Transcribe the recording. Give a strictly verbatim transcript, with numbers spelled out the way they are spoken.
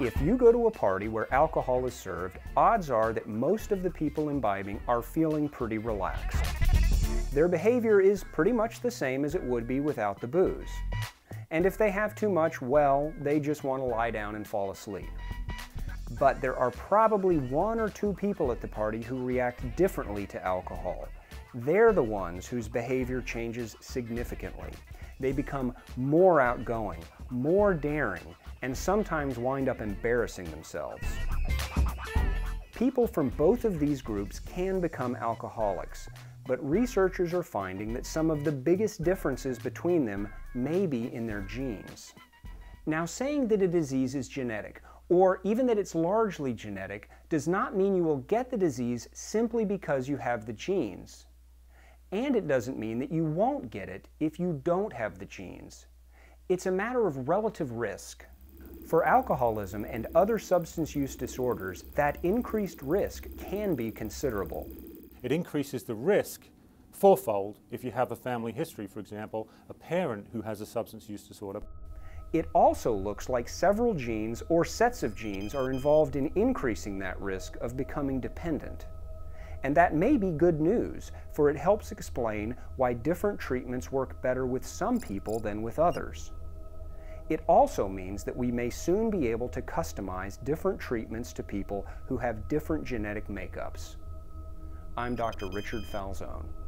If you go to a party where alcohol is served, odds are that most of the people imbibing are feeling pretty relaxed. Their behavior is pretty much the same as it would be without the booze. And if they have too much, well, they just want to lie down and fall asleep. But there are probably one or two people at the party who react differently to alcohol. They're the ones whose behavior changes significantly. They become more outgoing, more daring, and sometimes wind up embarrassing themselves. People from both of these groups can become alcoholics, but researchers are finding that some of the biggest differences between them may be in their genes. Now, saying that a disease is genetic, or even that it's largely genetic, does not mean you will get the disease simply because you have the genes. And it doesn't mean that you won't get it if you don't have the genes. It's a matter of relative risk. For alcoholism and other substance use disorders, that increased risk can be considerable. It increases the risk fourfold if you have a family history, for example, a parent who has a substance use disorder. It also looks like several genes or sets of genes are involved in increasing that risk of becoming dependent. And that may be good news, for it helps explain why different treatments work better with some people than with others. It also means that we may soon be able to customize different treatments to people who have different genetic makeups. I'm Doctor Richard Falzone.